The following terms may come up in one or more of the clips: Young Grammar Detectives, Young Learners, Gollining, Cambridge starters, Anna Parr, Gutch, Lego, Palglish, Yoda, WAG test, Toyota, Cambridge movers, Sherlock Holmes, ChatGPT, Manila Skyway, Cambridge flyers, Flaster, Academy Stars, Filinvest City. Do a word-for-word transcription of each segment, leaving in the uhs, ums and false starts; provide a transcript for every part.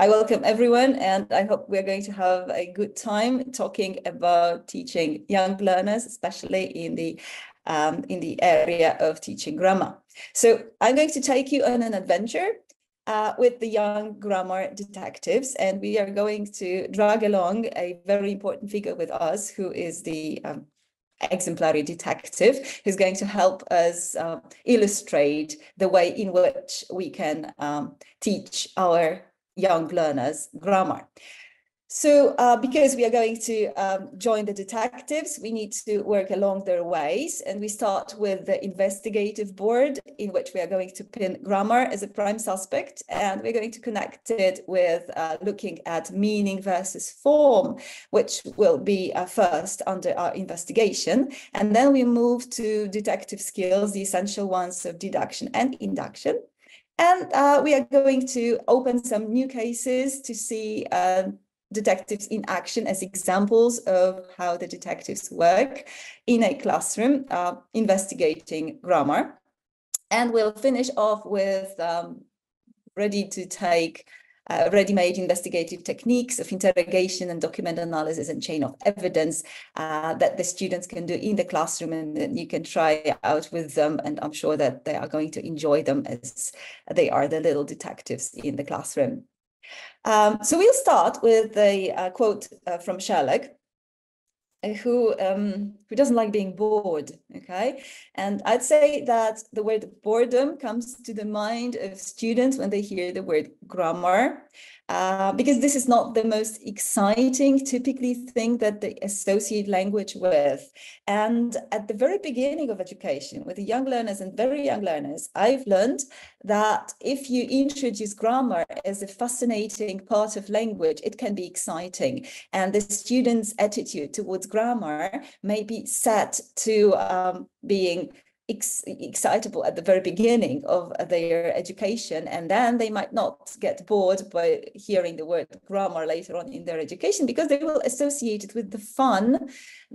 I welcome everyone, and I hope we're going to have a good time talking about teaching young learners, especially in the um, in the area of teaching grammar. So I'm going to take you on an adventure Uh, with the young grammar detectives, and we are going to drag along a very important figure with us, who is the um, exemplary detective, who's going to help us uh, illustrate the way in which we can um, teach our young learners grammar. So uh, because we are going to um, join the detectives, we need to work along their ways, and we start with the investigative board, in which we are going to pin grammar as a prime suspect, and we're going to connect it with uh, looking at meaning versus form, which will be uh, first under our investigation, and then we move to detective skills, the essential ones of deduction and induction, and uh, we are going to open some new cases to see uh, detectives in action as examples of how the detectives work in a classroom uh, investigating grammar. And we'll finish off with um, ready to take uh, ready-made investigative techniques of interrogation and document analysis and chain of evidence uh, that the students can do in the classroom, and that you can try out with them. And I'm sure that they are going to enjoy them, as they are the little detectives in the classroom. Um, so we'll start with a uh, quote uh, from Sherlock, uh, who um, who doesn't like being bored, okay? And I'd say that the word boredom comes to the mind of students when they hear the word grammar, uh, because this is not the most exciting, typically, thing that they associate language with. And at the very beginning of education, with the young learners and very young learners, I've learned that if you introduce grammar as a fascinating part of language, it can be exciting. And the students' attitude towards grammar may be set to um, being ex excitable at the very beginning of their education, and then they might not get bored by hearing the word grammar later on in their education, because they will associate it with the fun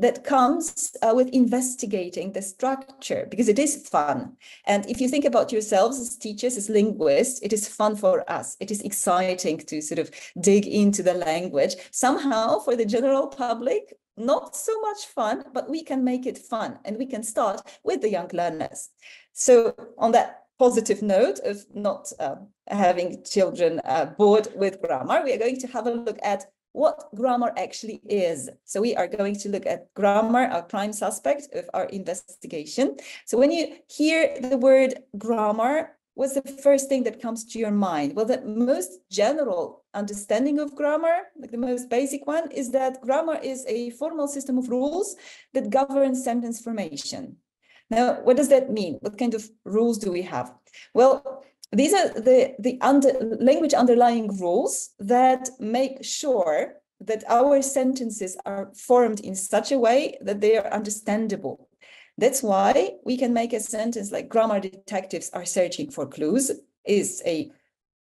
that comes uh, with investigating the structure, because it is fun. And if you think about yourselves as teachers, as linguists, it is fun for us. It is exciting to sort of dig into the language. Somehow, for the general public, not so much fun, but we can make it fun, and we can start with the young learners. So on that positive note of not uh, having children uh, bored with grammar, we are going to have a look at what grammar actually is. So we are going to look at grammar, our prime suspect of our investigation. So when you hear the word grammar, what's the first thing that comes to your mind? Well, the most general understanding of grammar, like the most basic one, is that grammar is a formal system of rules that govern sentence formation. Now, what does that mean? What kind of rules do we have? Well, these are the, the under, language underlying rules that make sure that our sentences are formed in such a way that they are understandable. That's why we can make a sentence like grammar detectives are searching for clues is a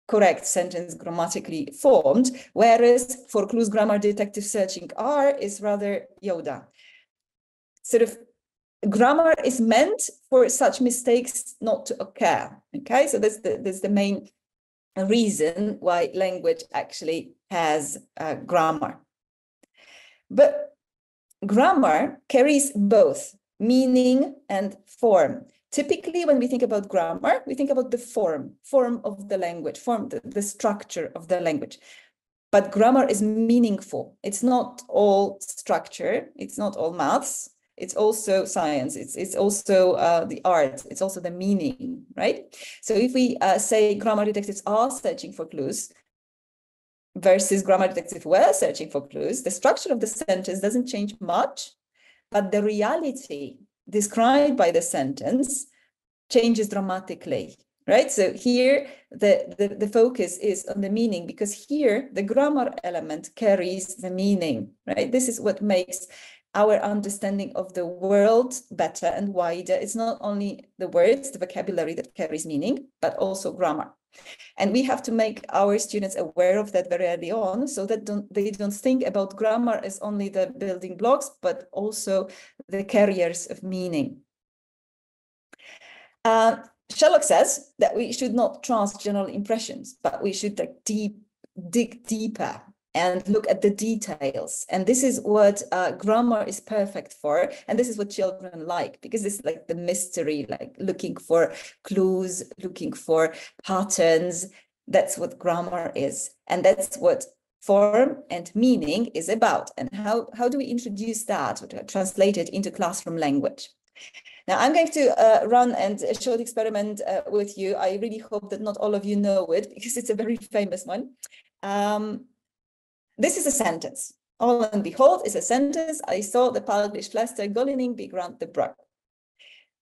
correct sentence grammatically formed, whereas for clues grammar detectives searching are is rather Yoda. Sort of grammar is meant for such mistakes not to occur. Okay, so that's the, that's the main reason why language actually has uh, grammar. But grammar carries both meaning and form. Typically, when we think about grammar, we think about the form, form of the language, form, the, the structure of the language. But grammar is meaningful. It's not all structure. It's not all maths. It's also science. It's, it's also uh, the arts. It's also the meaning, right? So if we uh, say grammar detectives are searching for clues versus grammar detectives were searching for clues, the structure of the sentence doesn't change much. But the reality described by the sentence changes dramatically, right? So here the, the, the focus is on the meaning, because here the grammar element carries the meaning, right? This is what makes our understanding of the world better and wider. It's not only the words, the vocabulary that carries meaning, but also grammar. And we have to make our students aware of that very early on, so that don't, they don't think about grammar as only the building blocks, but also the carriers of meaning. Uh, Sherlock says that we should not trust general impressions, but we should take deep dig deeper and look at the details. And this is what uh, grammar is perfect for. And this is what children like, because it's like the mystery, like looking for clues, looking for patterns. That's what grammar is. And that's what form and meaning is about. And how, how do we introduce that, or translate it into classroom language? Now, I'm going to uh, run and a short experiment uh, with you. I really hope that not all of you know it, because it's a very famous one. Um, This is a sentence. All and behold is a sentence. I saw the Palglish Flaster Gollining be grand the Brug.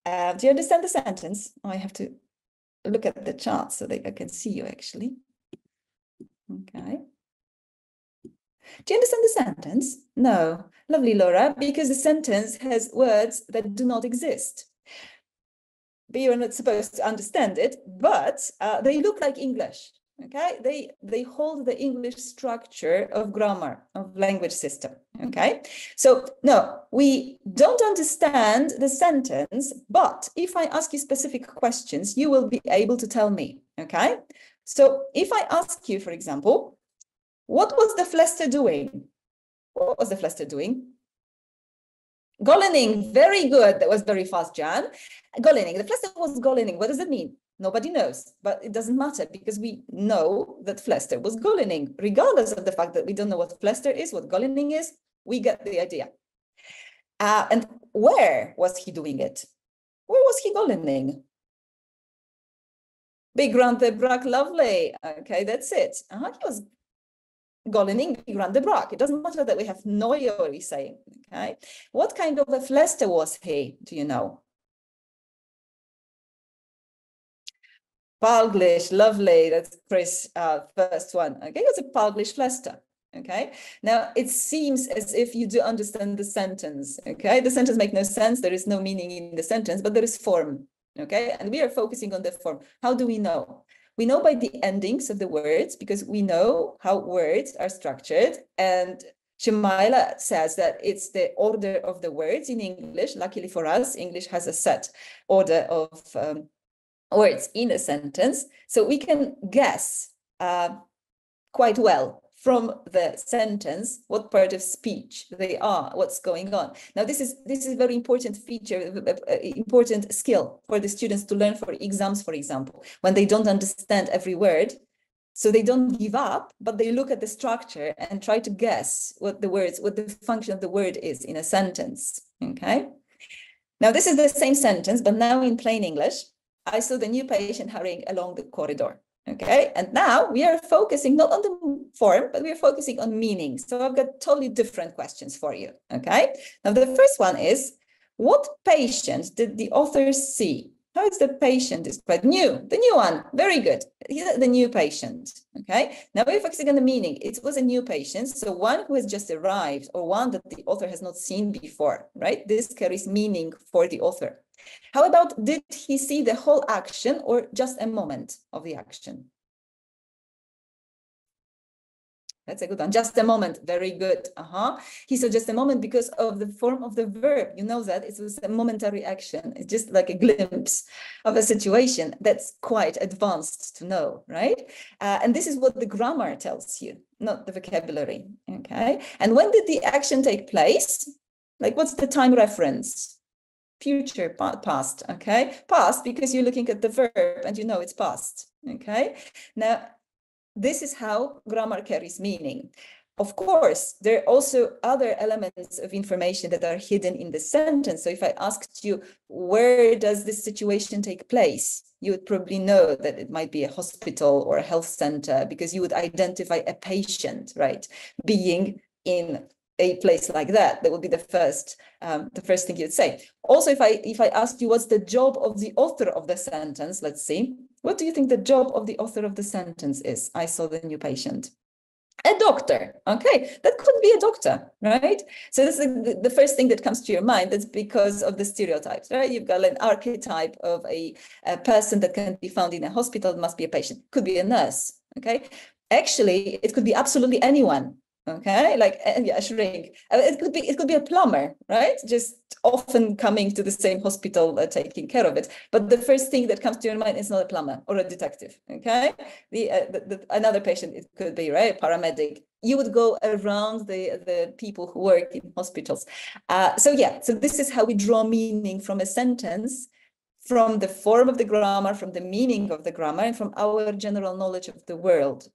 Uh, do you understand the sentence? Oh, I have to look at the chart so that I can see you actually. Okay. Do you understand the sentence? No. Lovely, Laura, because the sentence has words that do not exist. But you're not supposed to understand it, but uh, they look like English. Okay, they they hold the English structure of grammar, of language system. Okay, so no, we don't understand the sentence, but if I ask you specific questions, you will be able to tell me. Okay, so if I ask you, for example, what was the Flaster doing? What was the Flaster doing? Gollining, very good. That was very fast, Jan. Gollining, the Flaster was gollining. What does it mean? Nobody knows, but it doesn't matter because we know that Flaster was gollining, regardless of the fact that we don't know what Flaster is, what gollining is, we get the idea. Uh, and where was he doing it? Where was he gollining? Be grand the Brug, lovely. Okay, that's it. Uh-huh, he was gollining, be grand the Brug. It doesn't matter that we have no idea what he's saying. Okay, what kind of a Flaster was he? Do you know? Palglish, lovely, that's Chris' uh, first one. Okay, it's a Palglish Flaster. Okay, now it seems as if you do understand the sentence. Okay, the sentence makes no sense, there is no meaning in the sentence, but there is form. Okay, and we are focusing on the form. How do we know? We know by the endings of the words, because we know how words are structured. And Shemaila says that it's the order of the words in English. Luckily for us, English has a set order of um, words in a sentence, so we can guess uh, quite well from the sentence what part of speech they are, what's going on. Now, this is this is a very important feature, important skill for the students to learn for exams, for example, when they don't understand every word. So they don't give up, but they look at the structure and try to guess what the words, what the function of the word is in a sentence. Okay. Now, this is the same sentence, but now in plain English. I saw the new patient hurrying along the corridor. Okay, and now we are focusing not on the form, but we are focusing on meaning. So I've got totally different questions for you. Okay, now the first one is, what patient did the author see? How is the patient described? New, the new one, very good. Here's the new patient. Okay, now we're focusing on the meaning. It was a new patient, so one who has just arrived or one that the author has not seen before, right? This carries meaning for the author. How about, did he see the whole action or just a moment of the action? That's a good one. Just a moment. Very good. Uh-huh. He saw just a moment because of the form of the verb. You know that it was a momentary action. It's just like a glimpse of a situation. That's quite advanced to know, right? Uh, and this is what the grammar tells you, not the vocabulary. Okay. And when did the action take place? Like, what's the time reference? Future, past. Okay, past, because you're looking at the verb and you know it's past. Okay, now this is how grammar carries meaning. Of course, there are also other elements of information that are hidden in the sentence. So if I asked you, where does this situation take place? You would probably know that it might be a hospital or a health center, because you would identify a patient, right, being in a place like that. That would be the first um, the first thing you'd say. Also, if I if I asked you what's the job of the author of the sentence, let's see, what do you think the job of the author of the sentence is? I saw the new patient. A doctor. Okay, that could be a doctor, right? So this is the first thing that comes to your mind. That's because of the stereotypes, right? You've got an archetype of a, a person that can be found in a hospital, must be a patient, could be a nurse. Okay, actually, it could be absolutely anyone. Okay, like yeah, a shrink. It could be it could be a plumber, right? Just often coming to the same hospital, uh, taking care of it. But the first thing that comes to your mind is not a plumber or a detective. Okay, the, uh, the, the another patient it could be, right? Paramedic. You would go around the the people who work in hospitals. Uh, so yeah, so this is how we draw meaning from a sentence, from the form of the grammar, from the meaning of the grammar, and from our general knowledge of the world.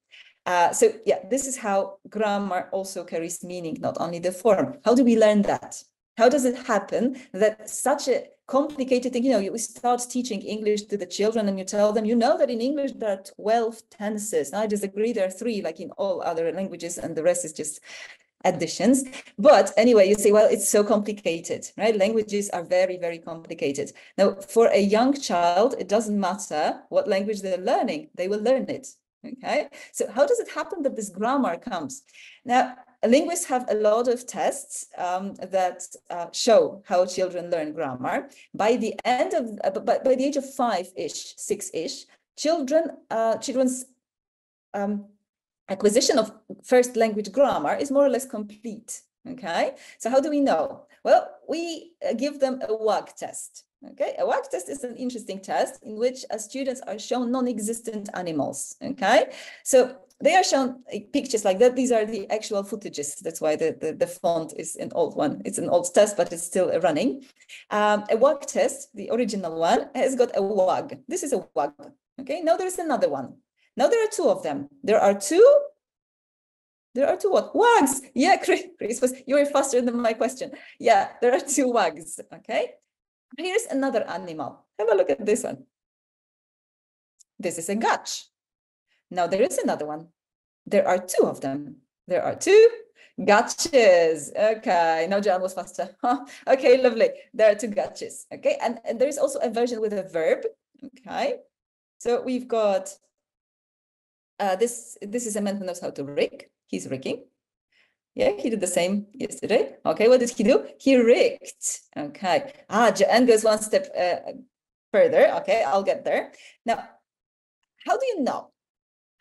Uh, so yeah, this is how grammar also carries meaning, not only the form. How do we learn that? How does it happen that such a complicated thing, you know, you start teaching English to the children and you tell them, you know that in English there are twelve tenses. I disagree, there are three, like in all other languages, and the rest is just additions. But anyway, you say, well, it's so complicated, right? Languages are very, very complicated. Now, for a young child, it doesn't matter what language they're learning, they will learn it. Okay, so how does it happen that this grammar comes? Now, linguists have a lot of tests um, that uh, show how children learn grammar. By the end of, uh, by, by the age of five-ish, six-ish, children, uh, children's um, acquisition of first language grammar is more or less complete. Okay, so how do we know? Well, we give them a WAG test. Okay, a WAG test is an interesting test in which uh, students are shown non-existent animals. Okay, so they are shown pictures like that. These are the actual footages. That's why the, the, the font is an old one. It's an old test, but it's still running. Um, a WAG test, the original one, has got a WAG. This is a WAG. Okay, now there's another one. Now there are two of them. There are two. There are two what? WAGs. Yeah, Chris, was, you were faster than my question. Yeah, there are two WAGs. Okay. Here's another animal. Have a look at this one. This is a Gutch. Now there is another one. There are two of them. There are two Gutches. Okay, now John was faster. Okay, lovely. There are two Gutches. Okay, and, and there is also a version with a verb. Okay, so we've got uh, this. This is a man who knows how to rig. He's rigging. Yeah, he did the same yesterday. Okay, what did he do? He rigged. Okay. Ah, Joanne goes one step uh, further. Okay, I'll get there. Now, how do you know?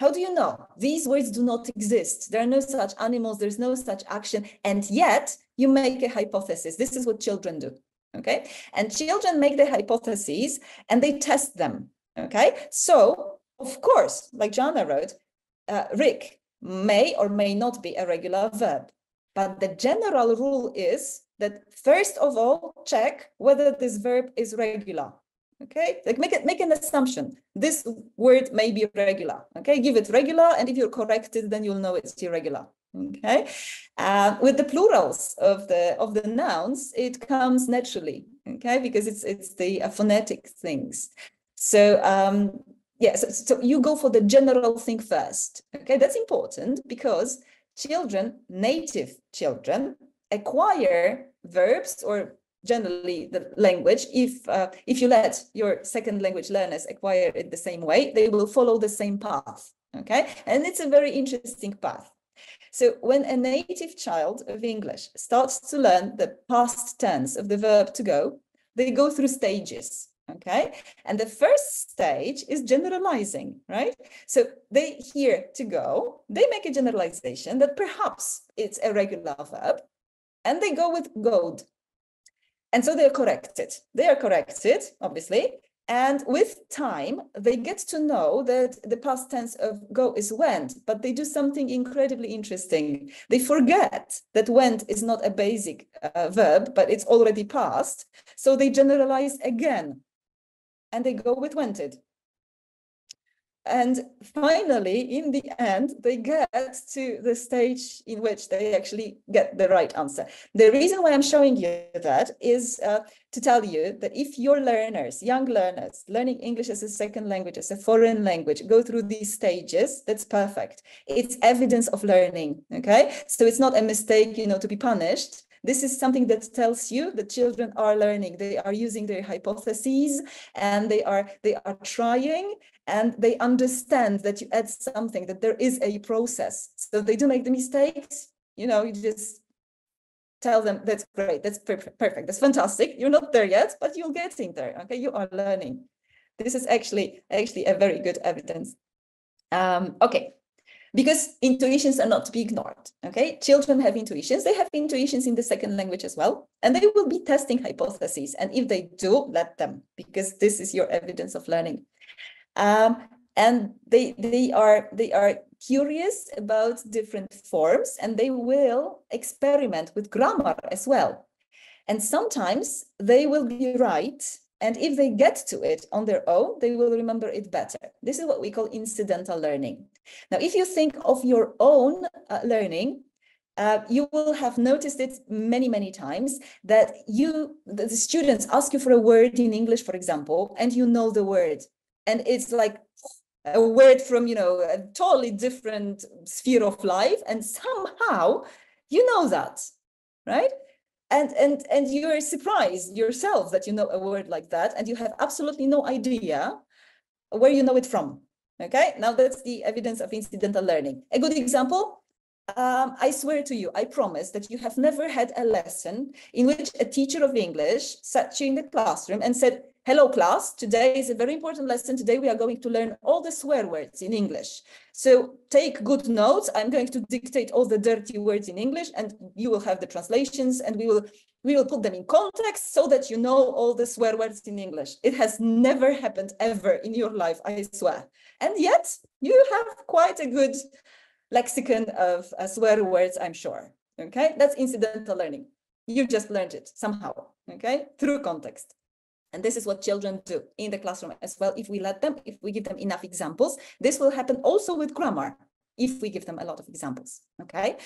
How do you know? These words do not exist. There are no such animals. There's no such action. And yet, you make a hypothesis. This is what children do. Okay. And children make the hypotheses and they test them. Okay. So, of course, like Joanna wrote, uh, Rick may or may not be a regular verb, but the general rule is that first of all check whether this verb is regular. Okay, like make it make an assumption. This word may be regular. Okay, give it regular, and if you're corrected, then you'll know it's irregular. Okay, uh, with the plurals of the of the nouns, it comes naturally. Okay, because it's it's the uh, phonetic things. So. Um, Yes, yeah, so, so you go for the general thing first. Okay, that's important because children, native children, acquire verbs or generally the language. If uh, if you let your second language learners acquire it the same way, they will follow the same path. Okay, and it's a very interesting path. So when a native child of English starts to learn the past tense of the verb to go, they go through stages. Okay, and the first stage is generalizing, right? So they hear to go, they make a generalization that perhaps it's a regular verb, and they go with goed. And so they're corrected. They are corrected, obviously. And with time, they get to know that the past tense of go is went, but they do something incredibly interesting. They forget that went is not a basic uh, verb, but it's already past. So they generalize again. And they go with wanted. And finally, in the end, they get to the stage in which they actually get the right answer. The reason why I'm showing you that is uh, to tell you that if your learners, young learners, learning English as a second language, as a foreign language, go through these stages, that's perfect. It's evidence of learning, okay? So it's not a mistake, you know, to be punished. This is something that tells you that children are learning. They are using their hypotheses and they are they are trying, and they understand that you add something, that there is a process. So they do make the mistakes. You know, you just tell them, that's great, that's perfect, perfect, that's fantastic. You're not there yet, but you're getting there. Okay, you are learning. This is actually, actually a very good evidence. Um, okay, because intuitions are not to be ignored, okay? Children have intuitions. They have intuitions in the second language as well, and they will be testing hypotheses. And if they do, let them, because this is your evidence of learning. Um, and they, they are, they are curious about different forms, and they will experiment with grammar as well. And sometimes they will be right. And if they get to it on their own, they will remember it better. This is what we call incidental learning. Now, if you think of your own uh, learning, uh, you will have noticed it many, many times that you, the students ask you for a word in English, for example, and you know the word. And it's like a word from, you know, a totally different sphere of life. And somehow you know that, right? And, and, and you're surprised yourself that you know a word like that, and you have absolutely no idea where you know it from, okay? Now that's the evidence of incidental learning. A good example, um, I swear to you, I promise that you have never had a lesson in which a teacher of English sat you in the classroom and said, hello class, today is a very important lesson. Today we are going to learn all the swear words in English. So take good notes. I'm going to dictate all the dirty words in English, and you will have the translations, and we will, we will put them in context so that you know all the swear words in English. It has never happened ever in your life, I swear. And yet you have quite a good lexicon of uh, swear words, I'm sure. Okay, that's incidental learning. You just learned it somehow, okay, through context. And this is what children do in the classroom as well. If we let them, if we give them enough examples, this will happen also with grammar, if we give them a lot of examples, okay?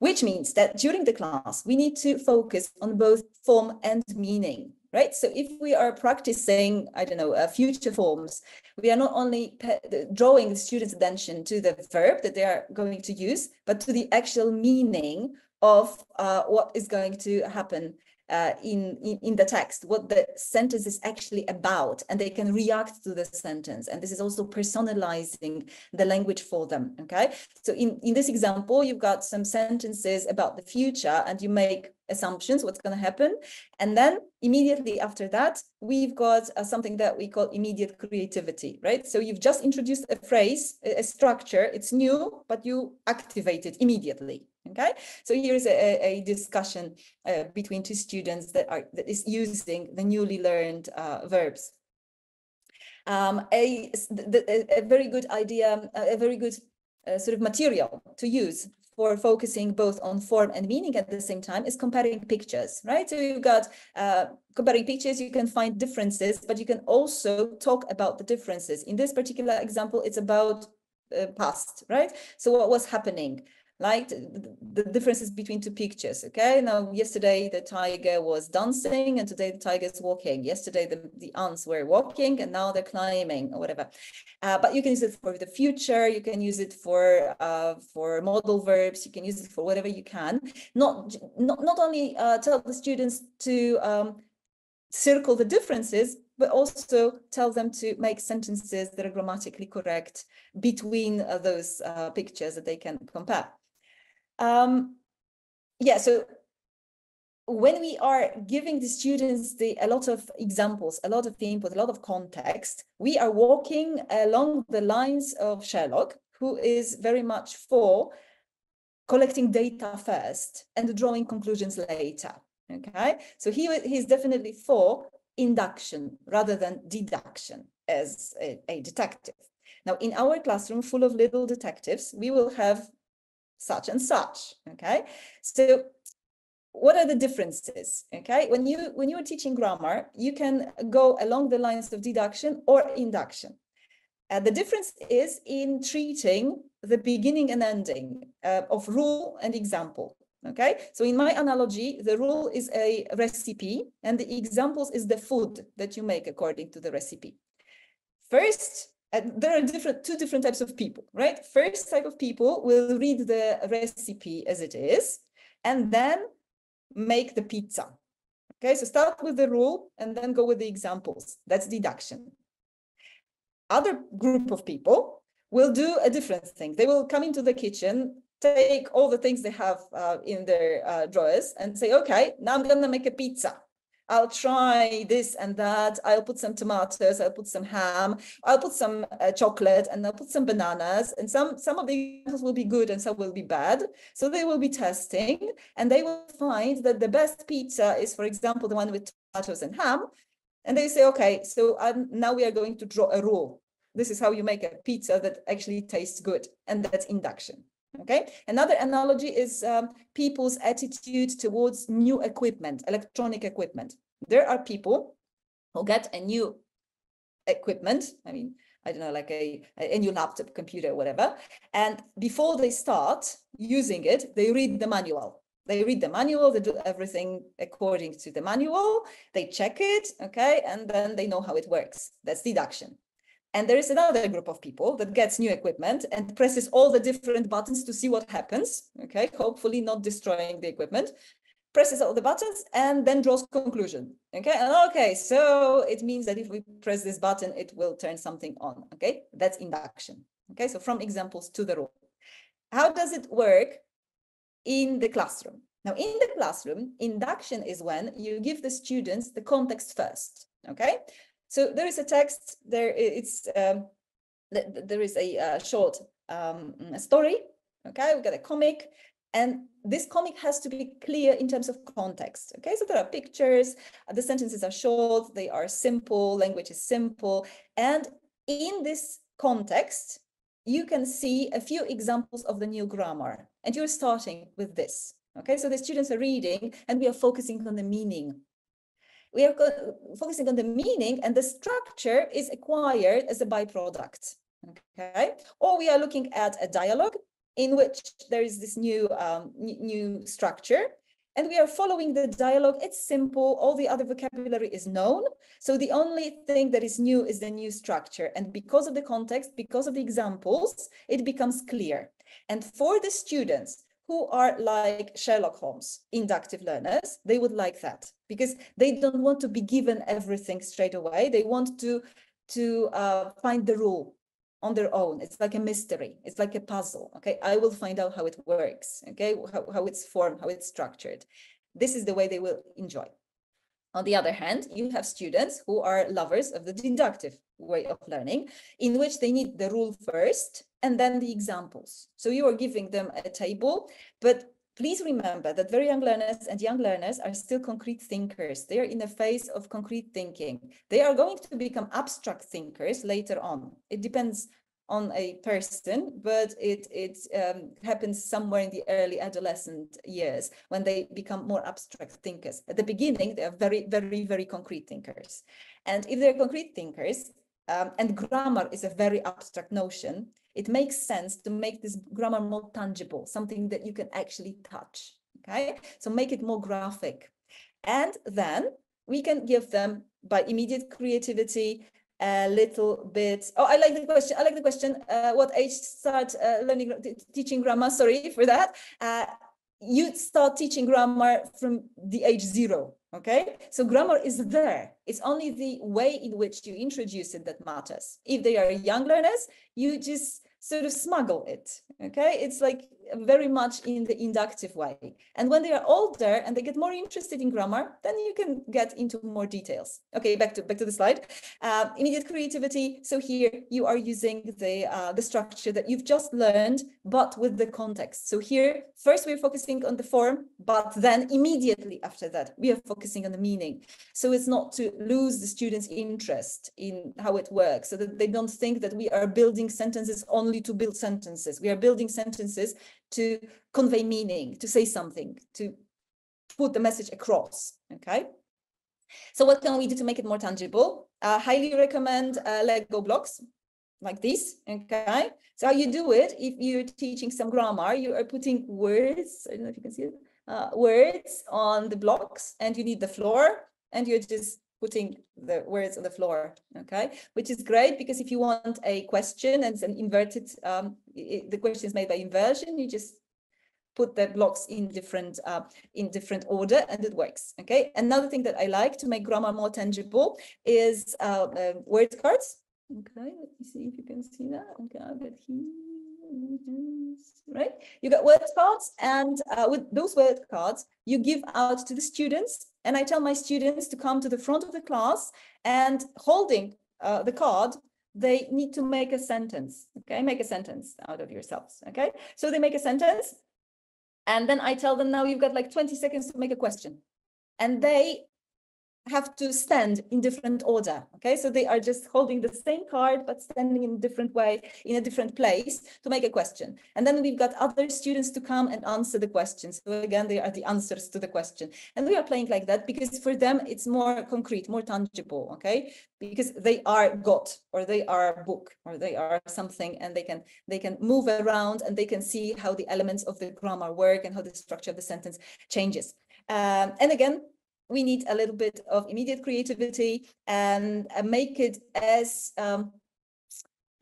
Which means that during the class, we need to focus on both form and meaning, right? So if we are practicing, I don't know, uh, future forms, we are not only drawing the students' attention to the verb that they are going to use, but to the actual meaning of uh, what is going to happen Uh, in, in, in the text, what the sentence is actually about, and they can react to the sentence. And this is also personalizing the language for them, okay? So in, in this example, you've got some sentences about the future, and you make assumptions, what's going to happen. And then immediately after that, we've got uh, something that we call immediate creativity, right? So you've just introduced a phrase, a, a structure, it's new, but you activate it immediately. Okay, so here's a, a discussion uh, between two students that are that is using the newly learned uh, verbs. Um, a, a very good idea, a very good uh, sort of material to use for focusing both on form and meaning at the same time is comparing pictures, right? So you've got uh, comparing pictures, you can find differences, but you can also talk about the differences. In this particular example, it's about uh, past, right? So what was happening? Like the differences between two pictures, okay? Now, yesterday the tiger was dancing and today the tiger is walking. Yesterday the, the ants were walking and now they're climbing or whatever. Uh, but you can use it for the future, you can use it for uh, for modal verbs, you can use it for whatever you can. Not, not, not only uh, tell the students to um, circle the differences, but also tell them to make sentences that are grammatically correct between uh, those uh, pictures that they can compare. Um, yeah, so when we are giving the students the, a lot of examples, a lot of input, a lot of context, we are walking along the lines of Sherlock, who is very much for collecting data first and drawing conclusions later, okay? So he he's definitely for induction rather than deduction as a, a detective. Now, in our classroom full of little detectives, we will have such and such, okay? So what are the differences, okay? When you when you're teaching grammar, you can go along the lines of deduction or induction. Uh, the difference is in treating the beginning and ending uh, of rule and example, okay? So in my analogy, the rule is a recipe and the examples is the food that you make according to the recipe. First, And there are different two different types of people, right? First type of people will read the recipe as it is, and then make the pizza. Okay, so start with the rule and then go with the examples. That's deduction. Other group of people will do a different thing. They will come into the kitchen, take all the things they have uh, in their uh, drawers and say, okay, now I'm going to make a pizza. I'll try this and that. I'll put some tomatoes. I'll put some ham. I'll put some uh, chocolate, and I'll put some bananas. And some some of the examples will be good, and some will be bad. So they will be testing, and they will find that the best pizza is, for example, the one with tomatoes and ham. And they say, okay, so um, now we are going to draw a rule. This is how you make a pizza that actually tastes good, and that's induction. Okay. Another analogy is um, people's attitude towards new equipment, electronic equipment. There are people who get a new equipment. I mean, I don't know, like a, a new laptop, computer, whatever. And before they start using it, they read the manual. They read the manual, they do everything according to the manual, they check it, okay, and then they know how it works. That's deduction. And there is another group of people that gets new equipment and presses all the different buttons to see what happens, okay, hopefully not destroying the equipment, presses all the buttons and then draws conclusion, okay, and okay, so it means that if we press this button, it will turn something on, okay, that's induction, okay, so from examples to the rule. How does it work in the classroom? Now, in the classroom, induction is when you give the students the context first, okay? So there is a text, there it's um, there is a uh, short um, story, okay? We've got a comic, and this comic has to be clear in terms of context, okay? So there are pictures, the sentences are short, they are simple, language is simple, and in this context, you can see a few examples of the new grammar, and you're starting with this, okay? So the students are reading, and we are focusing on the meaning. We are focusing on the meaning, and the structure is acquired as a byproduct, okay? Or we are looking at a dialogue in which there is this new, um, new structure, and we are following the dialogue. It's simple, all the other vocabulary is known. So the only thing that is new is the new structure. And because of the context, because of the examples, it becomes clear. And for the students who are like Sherlock Holmes, inductive learners, they would like that because they don't want to be given everything straight away. They want to, to uh, find the rule on their own. It's like a mystery. It's like a puzzle. Okay, I will find out how it works. Okay, how, how it's formed, how it's structured. This is the way they will enjoy. On the other hand, you have students who are lovers of the deductive way of learning, in which they need the rule first and then the examples. So you are giving them a table, but please remember that very young learners and young learners are still concrete thinkers. They are in the phase of concrete thinking. They are going to become abstract thinkers later on. It depends on a person, but it, it um, happens somewhere in the early adolescent years when they become more abstract thinkers. At the beginning, they are very, very, very concrete thinkers. And if they're concrete thinkers, um, and grammar is a very abstract notion, it makes sense to make this grammar more tangible, something that you can actually touch, okay? So make it more graphic. And then we can give them, by immediate creativity, a little bit. Oh, I like the question. I like the question. Uh, what age start uh, learning, teaching grammar? Sorry for that. Uh, you start teaching grammar from the age zero, okay? So grammar is there. It's only the way in which you introduce it that matters. If they are young learners, you just sort of smuggle it, okay? It's like very much in the inductive way. And when they are older and they get more interested in grammar, then you can get into more details. Okay, back to back to the slide. Uh, immediate creativity. So here you are using the, uh, the structure that you've just learned, but with the context. So here, first we're focusing on the form, but then immediately after that, we are focusing on the meaning. So it's not to lose the students' interest in how it works, so that they don't think that we are building sentences only to build sentences. We are building sentences to convey meaning, to say something, to put the message across, okay? So what can we do to make it more tangible? I uh, highly recommend uh, Lego blocks like this, okay? So how you do it, if you're teaching some grammar, you are putting words, I don't know if you can see it, uh, words on the blocks, and you need the floor, and you're just putting the words on the floor, okay? Which is great because if you want a question and it's an inverted, um, it, the question is made by inversion, you just put the blocks in different, uh, in different order and it works, okay? Another thing that I like to make grammar more tangible is uh, uh, word cards. Okay, let me see if you can see that. Okay, I'll get here. right? You got word cards, and uh, with those word cards, you give out to the students. And I tell my students to come to the front of the class, and holding uh, the card, they need to make a sentence, okay? Make a sentence out of yourselves, okay? So they make a sentence, and then I tell them, now you've got like twenty seconds to make a question. And they have to stand in different order, okay? So they are just holding the same card, but standing in a different way, in a different place to make a question. And then we've got other students to come and answer the questions. So again, they are the answers to the question. And we are playing like that because for them, it's more concrete, more tangible, okay? Because they are got, or they are a book, or they are something, and they can they can move around, and they can see how the elements of the grammar work and how the structure of the sentence changes. Um, and again, we need a little bit of immediate creativity and make it as, um,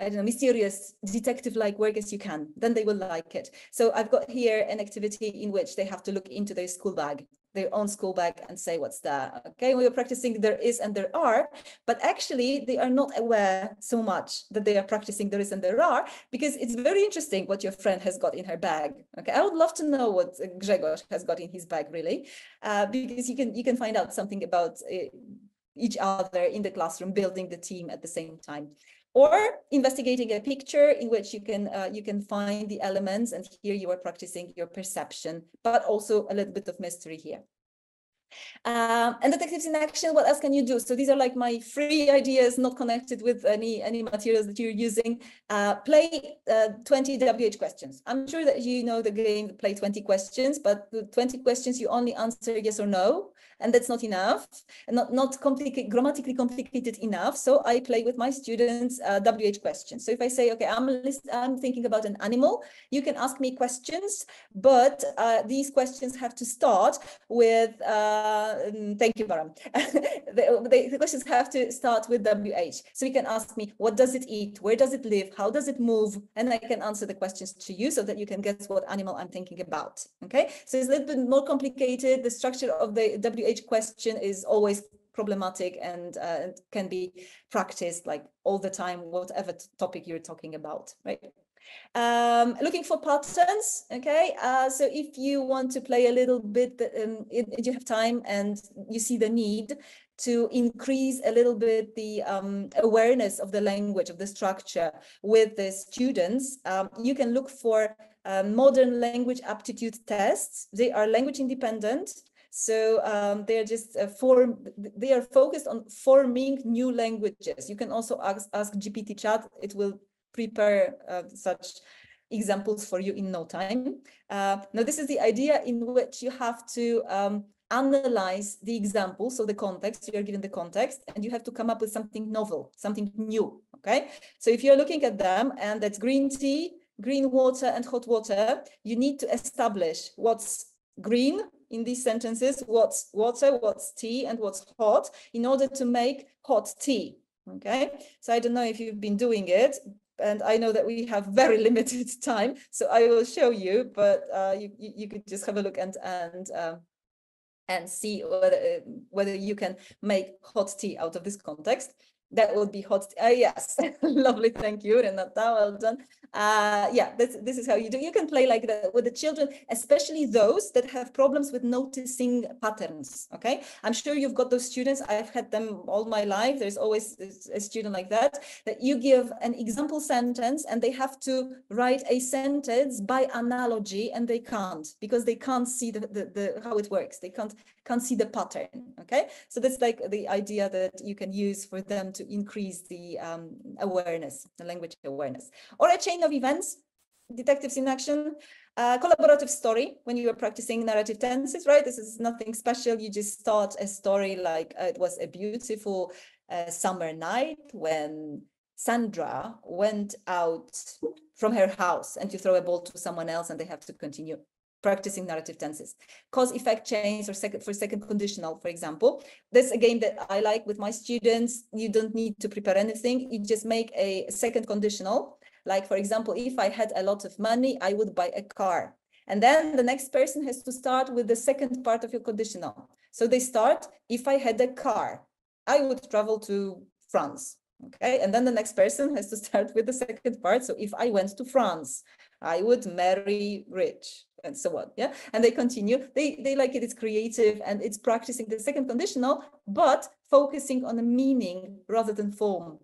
I don't know, mysterious, detective-like work as you can. Then they will like it. So I've got here an activity in which they have to look into their school bag, their own school bag, and say, what's that? Okay, we are practicing there is and there are, but actually they are not aware so much that they are practicing there is and there are, because it's very interesting what your friend has got in her bag. Okay, I would love to know what Grzegorz has got in his bag, really, uh, because you can you can find out something about uh, each other in the classroom, building the team at the same time. Or investigating a picture in which you can uh, you can find the elements, and here you are practicing your perception, but also a little bit of mystery here. Um, and detectives in action, what else can you do? So these are like my free ideas, not connected with any any materials that you're using. Uh, play uh, twenty W H questions. I'm sure that you know the game, play twenty questions, but the twenty questions you only answer yes or no. And that's not enough, and not, not complicated, grammatically complicated enough. So I play with my students uh, W H questions. So if I say, okay, I'm, I'm thinking about an animal, you can ask me questions, but uh, these questions have to start with, uh, thank you, Baram. the, the, the questions have to start with W H. So you can ask me, what does it eat? Where does it live? How does it move? And I can answer the questions to you so that you can guess what animal I'm thinking about, okay? So it's a little bit more complicated. The structure of the W H question is always problematic and uh, can be practiced like all the time, whatever topic you're talking about, right? Um, looking for patterns, okay? Uh, so if you want to play a little bit, um, if, if you have time and you see the need to increase a little bit the um, awareness of the language, of the structure with the students, um, you can look for uh, modern language aptitude tests. They are language independent. So um, they are just uh, form. They are focused on forming new languages. You can also ask, ask G P T Chat. It will prepare uh, such examples for you in no time. Uh, now, this is the idea in which you have to um, analyze the example, so the context. You are given the context, and you have to come up with something novel, something new. Okay. So if you're looking at them, and that's green tea, green water, and hot water, you need to establish what's green in these sentences, what's water, what's tea, and what's hot, in order to make hot tea, okay? So I don't know if you've been doing it, and I know that we have very limited time, so I will show you, but uh, you, you could just have a look and and uh, and see whether, whether you can make hot tea out of this context. That would be hot. Uh, yes, lovely. Thank you, Renata. Well done. Uh, yeah, this, this is how you do. You can play like that with the children, especially those that have problems with noticing patterns. Okay, I'm sure you've got those students. I've had them all my life. There's always a student like that, that you give an example sentence and they have to write a sentence by analogy, and they can't, because they can't see the, the, the how it works. They can't can't see the pattern. Okay, so that's like the idea that you can use for them to increase the um, awareness, the language awareness. Or a chain of events, detectives in action, uh, collaborative story, when you are practicing narrative tenses, right? This is nothing special. You just start a story like uh, it was a beautiful uh, summer night when Sandra went out from her house, and you throw a ball to someone else and they have to continue practicing narrative tenses. Cause effect chains, or second for second conditional, for example. That's a game that I like with my students. You don't need to prepare anything. You just make a second conditional. Like, for example, if I had a lot of money, I would buy a car. And then the next person has to start with the second part of your conditional. So they start, if I had a car, I would travel to France. Okay, and then the next person has to start with the second part. So if I went to France, I would marry rich, and so on. Yeah, and they continue. They, they like it. It's creative and it's practicing the second conditional, but focusing on the meaning rather than form.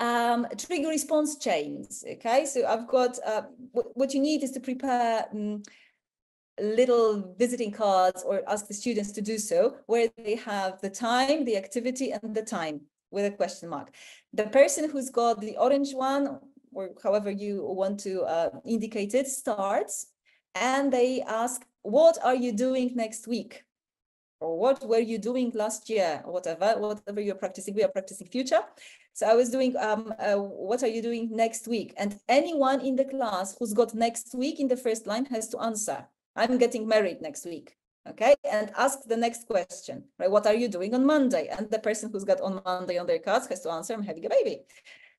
Um, trigger response chains. Okay, so I've got uh, what you need is to prepare um, little visiting cards, or ask the students to do so, where they have the time, the activity, and the time with a question mark. The person who's got the orange one, or however you want to uh, indicate it, starts, and they ask, what are you doing next week? Or what were you doing last year? Or whatever, whatever you're practicing, we are practicing future. So I was doing, um, uh, what are you doing next week? And anyone in the class who's got next week in the first line has to answer. I'm getting married next week. Okay, and ask the next question, right? What are you doing on Monday? And the person who's got on Monday on their cards has to answer, I'm having a baby.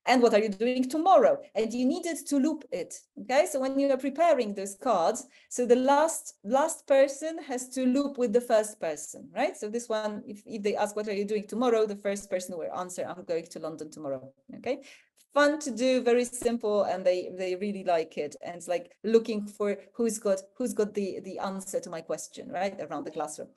And what are you doing tomorrow? And you needed to loop it. Okay, so when you are preparing those cards, so the last last person has to loop with the first person, right? So this one, if, if they ask, what are you doing tomorrow? The first person will answer, I'm going to London tomorrow. Okay, fun to do, very simple, and they they really like it. And it's like looking for who's got who's got the the answer to my question, right, around the classroom.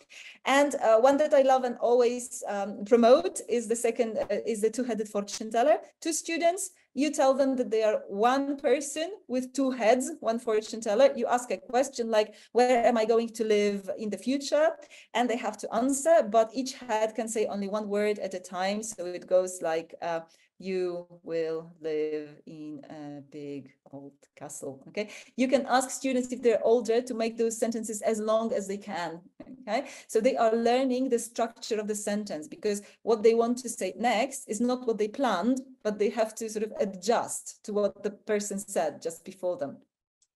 And uh, one that I love and always um, promote is the second uh, is the two-headed fortune teller. Two students, you tell them that they are one person with two heads, one fortune teller. You ask a question like, where am I going to live in the future? And they have to answer, but each head can say only one word at a time. So it goes like, uh, you will live in a big old castle. Okay, you can ask students, if they're older, to make those sentences as long as they can. Okay, so they are learning the structure of the sentence, because what they want to say next is not what they planned, but they have to sort of adjust to what the person said just before them,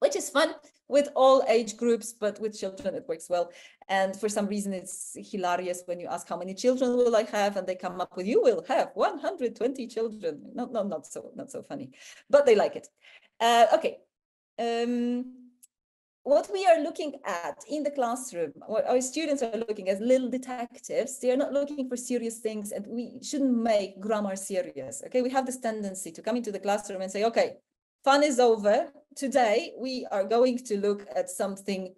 which is fun with all age groups, but with children it works well. And for some reason, it's hilarious when you ask, how many children will I have? And they come up with, you will have one hundred twenty children. No, no, not so, not so funny, but they like it. Uh, okay. Um, what we are looking at in the classroom, what our students are looking as little detectives, they are not looking for serious things, and we shouldn't make grammar serious. Okay, we have this tendency to come into the classroom and say, okay, fun is over. Today, we are going to look at something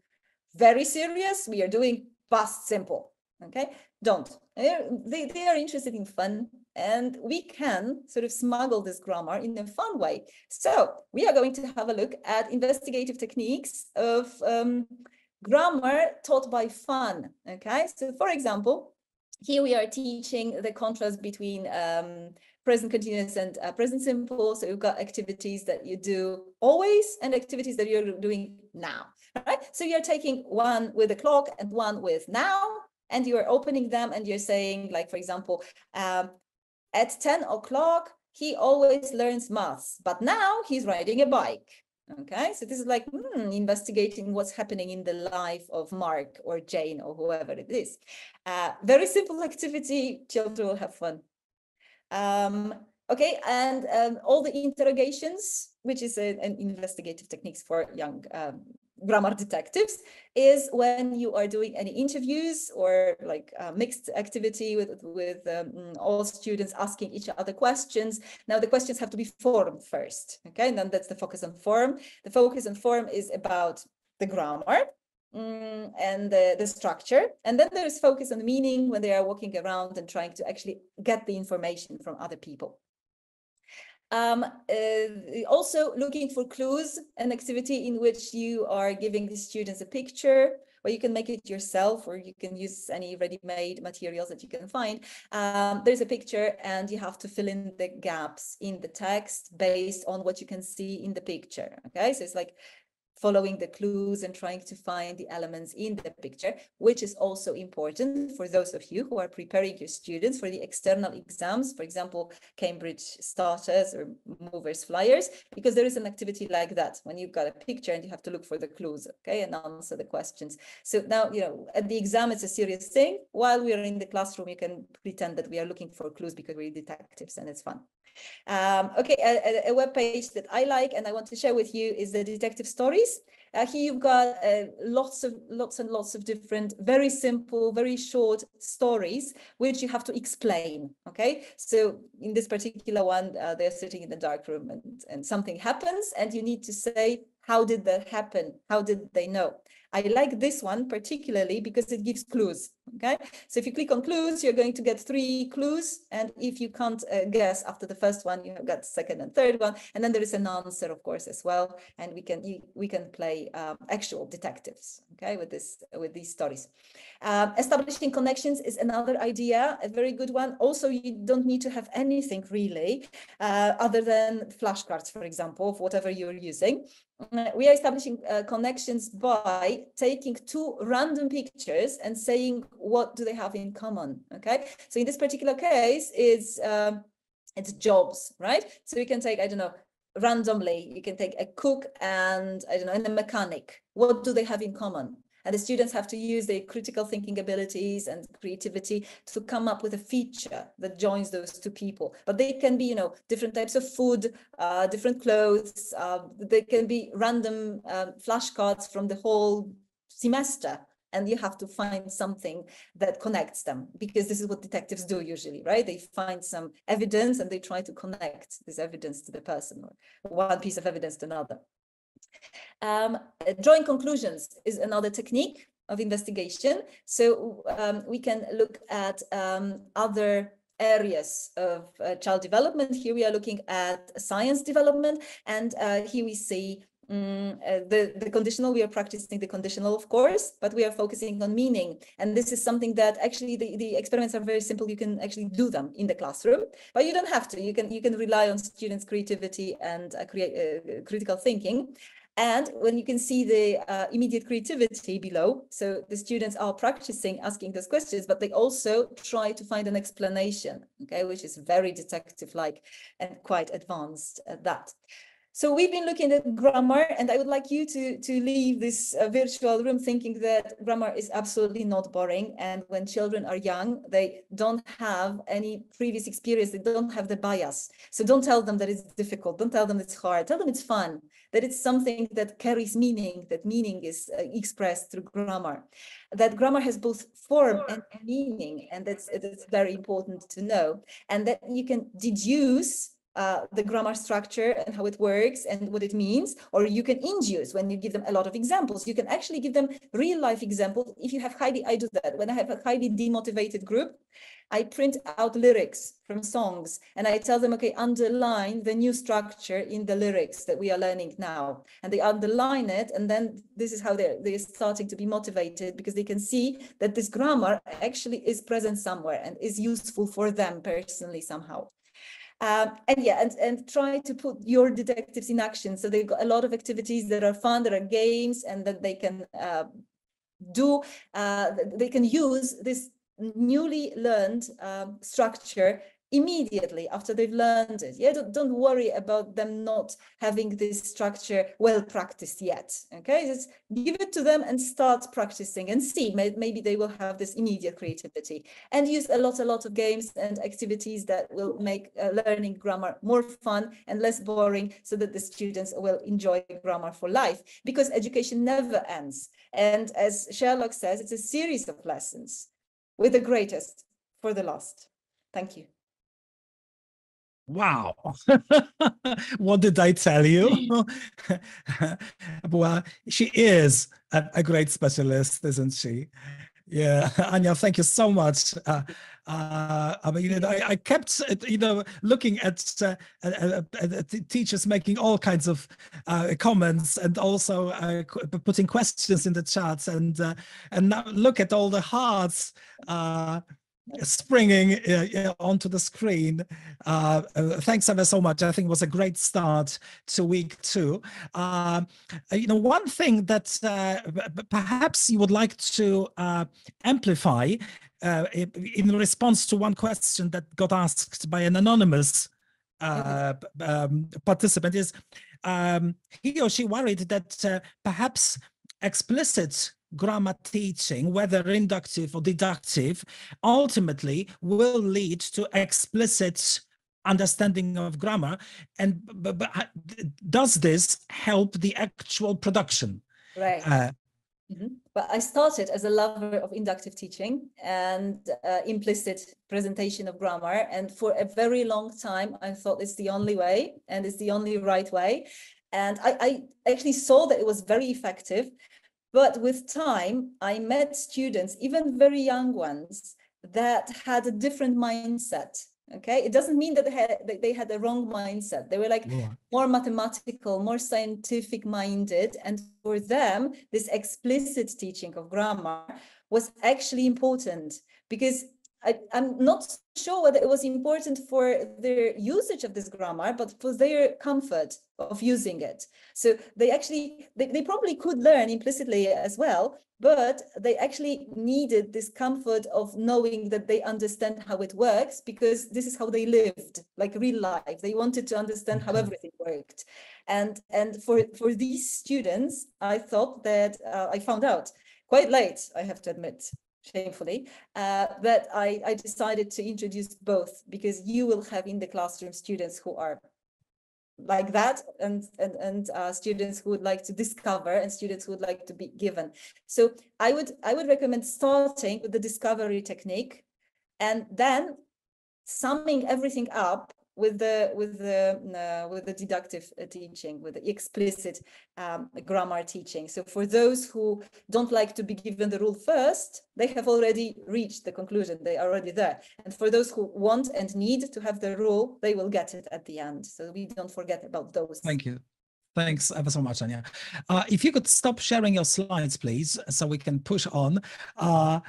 very serious. We are doing past simple, okay? Don't. They, they are interested in fun, and we can sort of smuggle this grammar in a fun way. So we are going to have a look at investigative techniques of um, grammar taught by fun, okay? So for example, here we are teaching the contrast between um, present continuous and uh, present simple. So you've got activities that you do always and activities that you're doing now, right? So you're taking one with the clock and one with now, and you are opening them and you're saying, like, for example, um, at ten o'clock, he always learns maths, but now he's riding a bike. Okay, so this is like hmm, investigating what's happening in the life of Mark or Jane or whoever it is. Uh, very simple activity, children will have fun. Um, okay, and um, all the interrogations, which is a, an investigative techniques for young um, grammar detectives, is when you are doing any interviews or like a mixed activity with with um, all students asking each other questions. Now the questions have to be formed first, okay, and then that's the focus on form. The focus on form is about the grammar um, and the, the structure, and then there is focus on meaning when they are walking around and trying to actually get the information from other people. Um, uh, also looking for clues, an activity in which you are giving the students a picture, or you can make it yourself, or you can use any ready-made materials that you can find. Um, there's a picture and you have to fill in the gaps in the text based on what you can see in the picture. Okay, so it's like following the clues and trying to find the elements in the picture, which is also important for those of you who are preparing your students for the external exams, for example, Cambridge starters or movers flyers, because there is an activity like that when you've got a picture and you have to look for the clues, okay, and answer the questions. So now, you know, at the exam, it's a serious thing. While we are in the classroom, you can pretend that we are looking for clues because we're detectives and it's fun. Um, okay, a, a web page that I like and I want to share with you is the Detective Stories. this. Uh, here you've got uh, lots of lots and lots of different, very simple, very short stories, which you have to explain. OK, so in this particular one, uh, they're sitting in the dark room and, and something happens and you need to say, how did that happen? How did they know? I like this one particularly because it gives clues. OK, so if you click on clues, you're going to get three clues. And if you can't uh, guess after the first one, you have got second and third one. And then there is an answer, of course, as well. And we can we can play um, actual detectives. OK, with this with these stories. Um, establishing connections is another idea, a very good one. Also, you don't need to have anything really uh, other than flashcards, for example, of whatever you're using. We are establishing uh, connections by taking two random pictures and saying what do they have in common. Okay, so in this particular case, it's um, it's jobs, right? So you can take, I don't know, randomly, you can take a cook and I don't know, and a mechanic. What do they have in common? And the students have to use their critical thinking abilities and creativity to come up with a feature that joins those two people. But they can be, you know, different types of food, uh, different clothes. Uh, they can be random um, flashcards from the whole semester. And you have to find something that connects them, because this is what detectives do usually, right? They find some evidence and they try to connect this evidence to the person, or one piece of evidence to another. Um, drawing conclusions is another technique of investigation. So um, we can look at um, other areas of uh, child development. Here we are looking at science development, and uh, here we see um, uh, the, the conditional. We are practicing the conditional, of course, but we are focusing on meaning. And this is something that actually the, the experiments are very simple. You can actually do them in the classroom, but you don't have to. You can, you can rely on students' creativity and uh, create, uh, critical thinking. And when you can see the uh, immediate creativity below, so the students are practicing asking those questions, but they also try to find an explanation, okay, which is very detective-like and quite advanced at that. So we've been looking at grammar, and I would like you to, to leave this uh, virtual room thinking that grammar is absolutely not boring. And when children are young, they don't have any previous experience. They don't have the bias. So don't tell them that it's difficult. Don't tell them it's hard. Tell them it's fun, that it's something that carries meaning, that meaning is uh, expressed through grammar, that grammar has both form and meaning. And that's, that's very important to know. And that you can deduce Uh, the grammar structure and how it works and what it means, or you can induce when you give them a lot of examples. You can actually give them real life examples. If you have highly, I do that. When I have a highly demotivated group, I print out lyrics from songs and I tell them, okay, underline the new structure in the lyrics that we are learning now. And they underline it, and then this is how they're, they're starting to be motivated, because they can see that this grammar actually is present somewhere and is useful for them personally somehow. Um, and yeah, and, and try to put your detectives in action. So they've got a lot of activities that are fun, there are games, and that they can uh, do, uh, they can use this newly learned um, structure immediately after they've learned it. Yeah, don't, don't worry about them not having this structure well practiced yet. Okay, just give it to them and start practicing and see, maybe they will have this immediate creativity, and use a lot a lot of games and activities that will make uh, learning grammar more fun and less boring, so that the students will enjoy grammar for life, because education never ends, and as Sherlock says, it's a series of lessons, with the greatest for the last. Thank you. Wow. What did I tell you? Well, she is a, a great specialist, isn't she? Yeah, Ania, thank you so much. Uh, uh, I mean, you know, I, I kept, you know, looking at, uh, at, at teachers making all kinds of uh, comments, and also uh, putting questions in the chat, and uh, and now look at all the hearts Uh, springing uh, onto the screen. Uh, thanks ever so much. I think it was a great start to week two. Uh, you know, one thing that uh, perhaps you would like to uh, amplify uh, in response to one question that got asked by an anonymous uh, um, participant is, um, he or she worried that uh, perhaps explicit grammar teaching, whether inductive or deductive, ultimately will lead to explicit understanding of grammar. And but, but does this help the actual production? Right. Uh, Mm-hmm. But I started as a lover of inductive teaching and uh, implicit presentation of grammar, and for a very long time I thought it's the only way and it's the only right way, and I, I actually saw that it was very effective. But with time I met students, even very young ones, that had a different mindset. Okay, it doesn't mean that they had, that they had the wrong mindset. They were like yeah. more mathematical, more scientific minded. And for them, this explicit teaching of grammar was actually important, because I, I'm not sure whether it was important for their usage of this grammar, but for their comfort of using it. So they actually, they, they probably could learn implicitly as well, but they actually needed this comfort of knowing that they understand how it works, because this is how they lived, like real life. They wanted to understand how everything worked. And, and for, for these students, I thought that uh, I found out quite late, I have to admit, shamefully, uh, but I, I decided to introduce both, because you will have in the classroom students who are like that, and and, and uh, students who would like to discover, and students who would like to be given. So I would I would recommend starting with the discovery technique, and then summing everything up with the with the uh, with the deductive teaching, with the explicit um, grammar teaching. So for those who don't like to be given the rule first, they have already reached the conclusion, they are already there. And for those who want and need to have the rule, they will get it at the end. So we don't forget about those. Thank you. Thanks ever so much, Ania. Uh, if you could stop sharing your slides, please, so we can push on. Uh,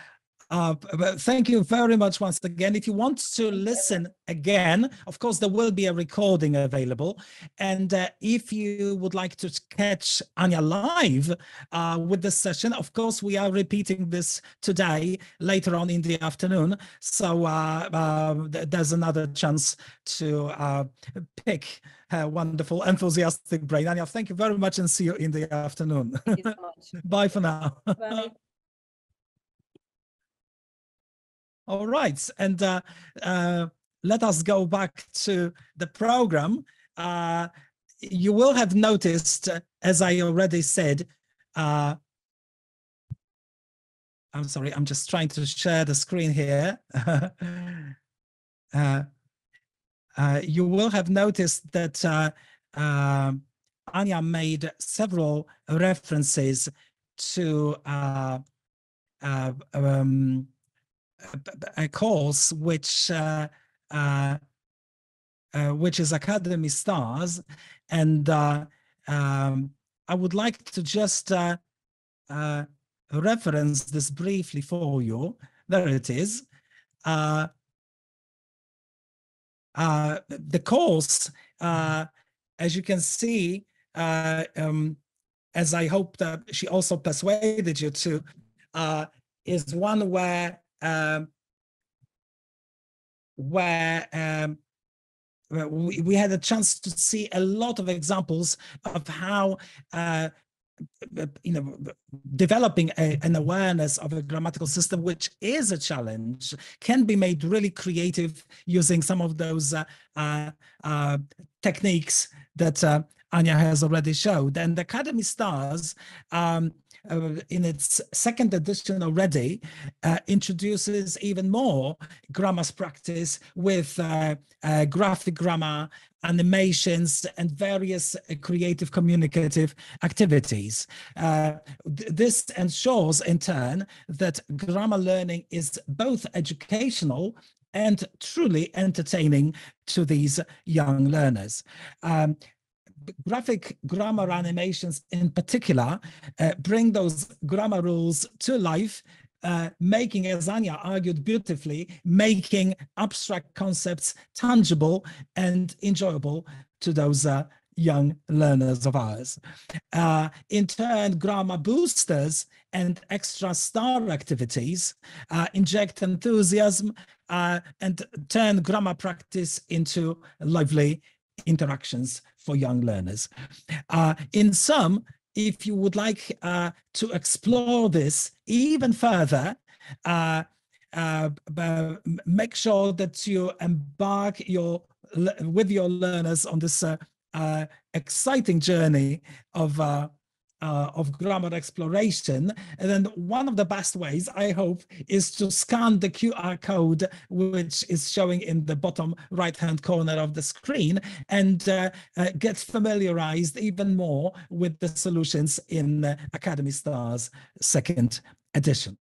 Uh, but thank you very much once again. If you want to listen again, of course, there will be a recording available. And uh, if you would like to catch Ania live uh, with this session, of course, we are repeating this today later on in the afternoon. So uh, uh, there's another chance to uh, pick her wonderful, enthusiastic brain. Ania, thank you very much, and see you in the afternoon. Thank you so much. Bye for now. Bye. All right, and uh, uh, let us go back to the program. Uh, you will have noticed, as I already said, uh, I'm sorry, I'm just trying to share the screen here. uh, uh, you will have noticed that uh, uh, Ania made several references to uh, uh, um, a course which uh, uh, uh, which is Academy Stars, and uh, um, I would like to just uh, uh, reference this briefly for you. There it is. Uh, uh, the course, uh, as you can see, uh, um, as I hope that she also persuaded you to, uh, is one where Um, where um, we, we had a chance to see a lot of examples of how uh, you know, developing a, an awareness of a grammatical system, which is a challenge, can be made really creative using some of those uh, uh, uh, techniques that uh, Ania has already showed. And Academy Stars, um, uh, in its second edition already, uh, introduces even more grammar's practice with uh, uh, graphic grammar, animations, and various uh, creative communicative activities. Uh, th this ensures, in turn, that grammar learning is both educational and truly entertaining to these young learners. Um, graphic grammar animations in particular uh, bring those grammar rules to life, uh, making, as Ania argued beautifully, making abstract concepts tangible and enjoyable to those uh, young learners of ours. Uh, in turn, grammar boosters and extra star activities uh, inject enthusiasm uh, and turn grammar practice into lively interactions for young learners. Uh, in sum, if you would like uh, to explore this even further, uh, uh, make sure that you embark your with your learners on this uh, uh, exciting journey of uh, uh, of grammar exploration. And then one of the best ways, I hope, is to scan the Q R code, which is showing in the bottom right-hand corner of the screen, and uh, uh, get familiarized even more with the solutions in uh, Academy Stars second edition.